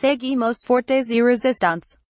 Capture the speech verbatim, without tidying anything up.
Seguimos fuertes y resistentes.